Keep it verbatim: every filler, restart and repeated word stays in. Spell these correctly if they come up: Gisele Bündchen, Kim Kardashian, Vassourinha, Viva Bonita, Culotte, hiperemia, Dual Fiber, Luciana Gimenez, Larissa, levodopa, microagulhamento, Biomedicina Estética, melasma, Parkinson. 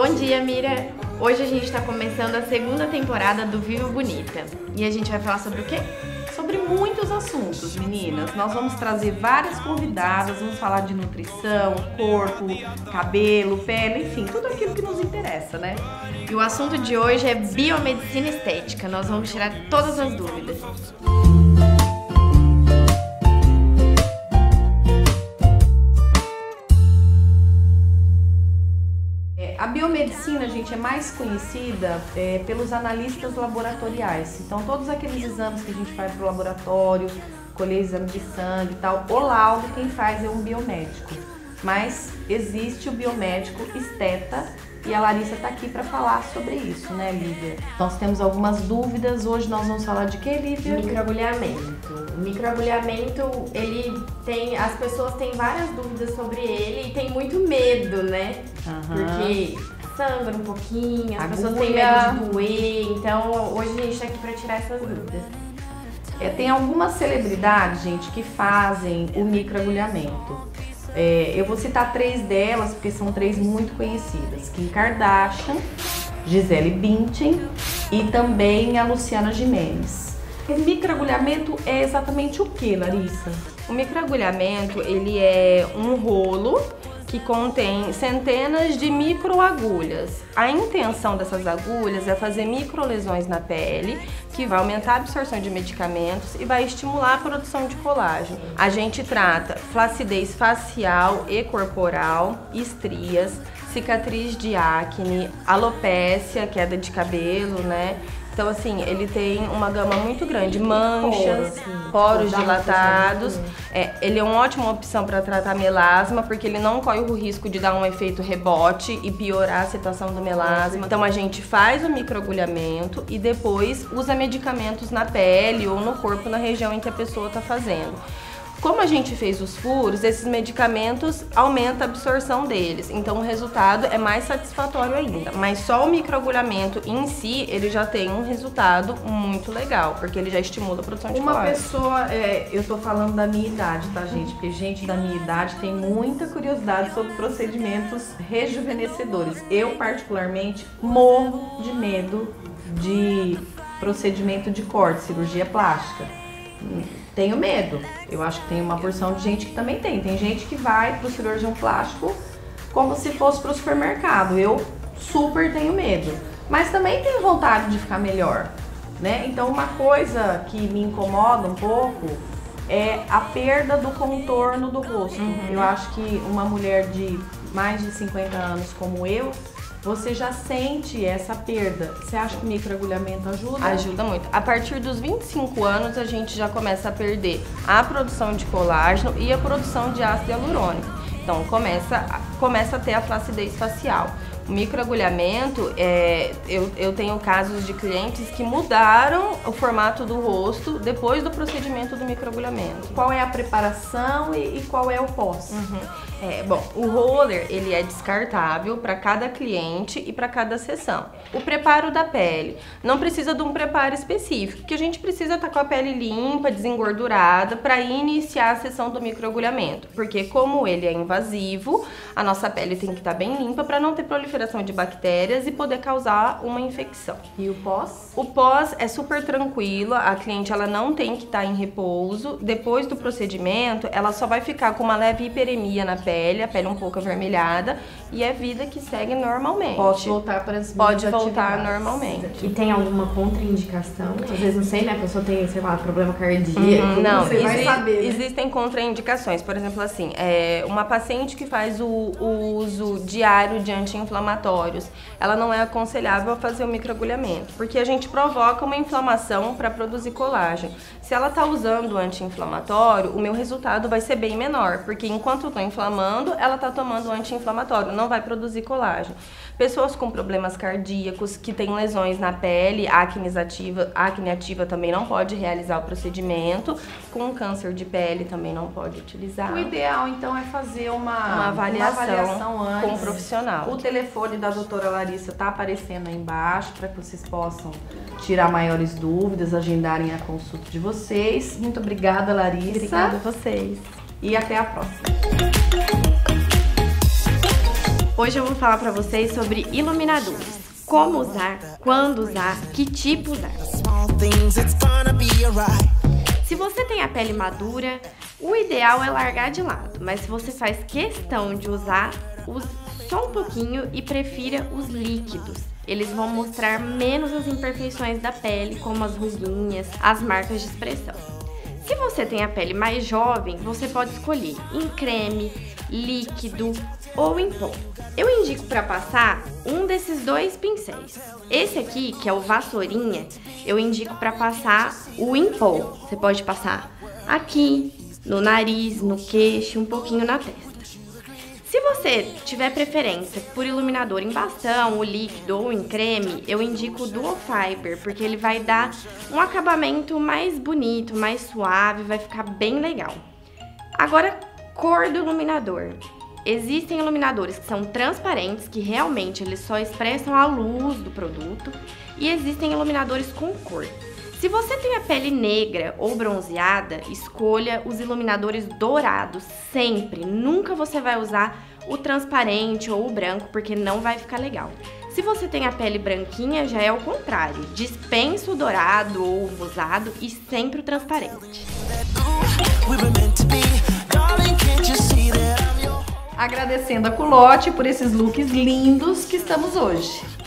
Bom dia, Mira! Hoje a gente está começando a segunda temporada do Viva Bonita. E a gente vai falar sobre o quê? Sobre muitos assuntos, meninas. Nós vamos trazer várias convidadas, vamos falar de nutrição, corpo, cabelo, pele, enfim, tudo aquilo que nos interessa, né? E o assunto de hoje é biomedicina estética. Nós vamos tirar todas as dúvidas. A biomedicina, gente, é mais conhecida é, pelos analistas laboratoriais. Então, todos aqueles exames que a gente faz para o laboratório, colher exame de sangue e tal, o laudo quem faz é um biomédico. Mas existe o biomédico esteta e a Larissa está aqui para falar sobre isso, né, Lívia? Nós temos algumas dúvidas. Hoje nós vamos falar de quê, Lívia? Microagulhamento. O microagulhamento, ele tem, as pessoas têm várias dúvidas sobre ele e tem muito medo, né? Uhum. Porque sangra um pouquinho, as Agulha. pessoas têm medo de doer, então hoje a gente tá aqui pra tirar essas dúvidas. É, tem algumas celebridades, gente, que fazem o microagulhamento. É, eu vou citar três delas, porque são três muito conhecidas. Kim Kardashian, Gisele Bündchen e também a Luciana Gimenez. O microagulhamento é exatamente o que, Larissa? O microagulhamento, ele é um rolo que contém centenas de microagulhas. A intenção dessas agulhas é fazer microlesões na pele, que vai aumentar a absorção de medicamentos e vai estimular a produção de colágeno. A gente trata flacidez facial e corporal, estrias, cicatriz de acne, alopécia, queda de cabelo, né? Então, assim, ele tem uma gama muito grande, manchas, poros dilatados. É, ele é uma ótima opção para tratar melasma, porque ele não corre o risco de dar um efeito rebote e piorar a situação do melasma. Então, a gente faz o microagulhamento e depois usa medicamentos na pele ou no corpo, na região em que a pessoa está fazendo. Como a gente fez os furos, esses medicamentos aumentam a absorção deles, então o resultado é mais satisfatório ainda. Mas só o microagulhamento em si, ele já tem um resultado muito legal, porque ele já estimula a produção de colágeno. Uma pessoa, é, eu tô falando da minha idade, tá, gente? Porque gente da minha idade tem muita curiosidade sobre procedimentos rejuvenescedores. Eu, particularmente, morro de medo de procedimento de corte, cirurgia plástica. Tenho medo. Eu acho que tem uma porção de gente que também tem. Tem gente que vai pro cirurgião plástico como se fosse pro supermercado. Eu super tenho medo. Mas também tenho vontade de ficar melhor, né? Então uma coisa que me incomoda um pouco é a perda do contorno do rosto. Uhum. Eu acho que uma mulher de mais de cinquenta anos como eu, você já sente essa perda. Você acha que o microagulhamento ajuda? Ajuda muito. A partir dos vinte e cinco anos, a gente já começa a perder a produção de colágeno e a produção de ácido hialurônico. Então, começa, começa a ter a flacidez facial. O microagulhamento, é, eu, eu tenho casos de clientes que mudaram o formato do rosto depois do procedimento do microagulhamento. Qual é a preparação e, e qual é o pós? Uhum. É, bom, o roller, ele é descartável para cada cliente e para cada sessão. O preparo da pele, não precisa de um preparo específico, que a gente precisa estar com a pele limpa, desengordurada, para iniciar a sessão do microagulhamento. Porque como ele é invasivo, a nossa pele tem que estar bem limpa para não ter proliferação de bactérias e poder causar uma infecção. E o pós? O pós é super tranquilo, a cliente ela não tem que estar em repouso. Depois do procedimento, ela só vai ficar com uma leve hiperemia na pele, a pele um pouco avermelhada, e é vida que segue normalmente. Pode voltar para as Pode voltar atividades. normalmente. E tem alguma contraindicação? Às vezes, não sei, né? A pessoa tem, sei lá, problema cardíaco. Uhum, não, você vai saber, né? Existem contraindicações. Por exemplo, assim, é, uma paciente que faz o, o uso diário de anti-inflamatório, ela não é aconselhável a fazer o microagulhamento, porque a gente provoca uma inflamação para produzir colágeno. Se ela está usando anti-inflamatório, o meu resultado vai ser bem menor, porque enquanto eu estou inflamando, ela está tomando anti-inflamatório, não vai produzir colágeno. Pessoas com problemas cardíacos, que têm lesões na pele, acne ativa, acne ativa também não pode realizar o procedimento, com câncer de pele também não pode utilizar. O ideal, então, é fazer uma, uma, avaliação, uma avaliação antes com um profissional. O telefone O telefone da doutora Larissa tá aparecendo aí embaixo para que vocês possam tirar maiores dúvidas, agendarem a consulta de vocês. Muito obrigada, Larissa. Obrigada a vocês. E até a próxima. Hoje eu vou falar pra vocês sobre iluminadores. Como usar, quando usar, que tipo usar. Se você tem a pele madura, o ideal é largar de lado, mas se você faz questão de usar, use só um pouquinho e prefira os líquidos. Eles vão mostrar menos as imperfeições da pele, como as ruguinhas, as marcas de expressão. Se você tem a pele mais jovem, você pode escolher em creme, líquido ou em pó. Eu indico para passar um desses dois pincéis. Esse aqui, que é o Vassourinha, eu indico para passar o em pó. Você pode passar aqui, no nariz, no queixo, um pouquinho na testa. Se você tiver preferência por iluminador em bastão, ou líquido ou em creme, eu indico o Dual Fiber, porque ele vai dar um acabamento mais bonito, mais suave, vai ficar bem legal. Agora, cor do iluminador. Existem iluminadores que são transparentes, que realmente eles só expressam a luz do produto, e existem iluminadores com cor. Se você tem a pele negra ou bronzeada, escolha os iluminadores dourados sempre. Nunca você vai usar o transparente ou o branco, porque não vai ficar legal. Se você tem a pele branquinha, já é o contrário. Dispensa o dourado ou o rosado e sempre o transparente. Agradecendo a Culotte por esses looks lindos que estamos hoje.